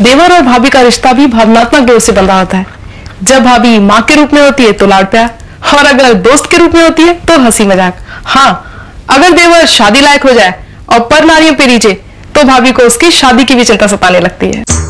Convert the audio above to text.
देवर और भाभी का रिश्ता भी भावनात्मक जोड़ से बंधा होता है। जब भाभी माँ के रूप में होती है तो लाड़ प्यार, और अगर दोस्त के रूप में होती है तो हंसी मजाक। हाँ, अगर देवर शादी लायक हो जाए और पर नारियों पे रीचे तो भाभी को उसकी शादी की भी चिंता सताने लगती है।